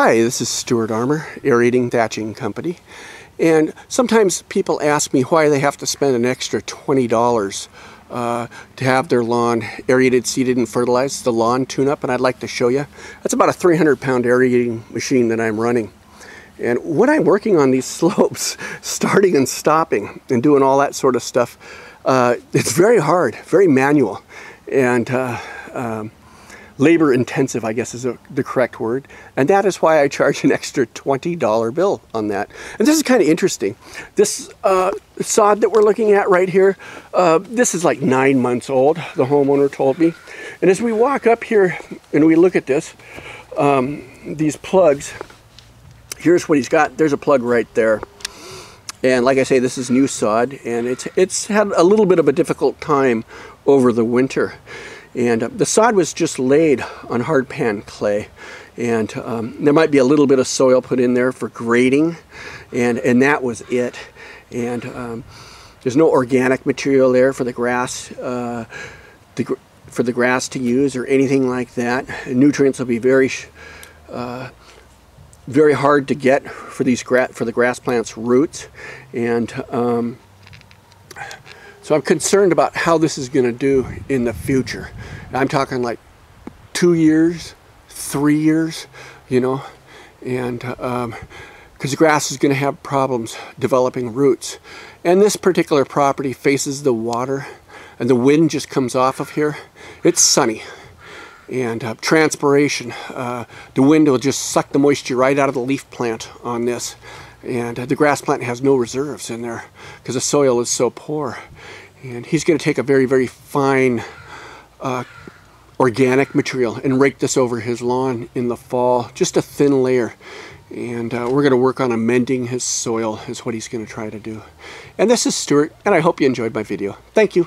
Hi, this is Stuart Armour, Aerating Thatching Company, and sometimes people ask me why they have to spend an extra $20 to have their lawn aerated, seeded, and fertilized. The lawn tune-up, and I'd like to show you. That's about a 300-pound aerating machine that I'm running. And when I'm working on these slopes, starting and stopping and doing all that sort of stuff, it's very hard, very manual, and labor intensive, I guess, is the correct word. And that is why I charge an extra $20 bill on that. And this is kind of interesting. This sod that we're looking at right here, this is like 9 months old, the homeowner told me. And as we walk up here and we look at this, these plugs, here's what he's got. There's a plug right there. And like I say, this is new sod, and it's had a little bit of a difficult time over the winter. And the sod was just laid on hard pan clay, and there might be a little bit of soil put in there for grading, and that was it. And there's no organic material there for the grass to use or anything like that. And nutrients will be very hard to get for the grass plant's roots, and so I'm concerned about how this is going to do in the future. I'm talking like 2 years, 3 years, you know, and because the grass is going to have problems developing roots. And this particular property faces the water, and the wind just comes off of here. It's sunny, and transpiration, the wind will just suck the moisture right out of the leaf plant on this. And the grass plant has no reserves in there because the soil is so poor. And he's going to take a very, very fine organic material and rake this over his lawn in the fall, just a thin layer. And we're going to work on amending his soil is what he's going to try to do. And this is Stuart, and I hope you enjoyed my video. Thank you.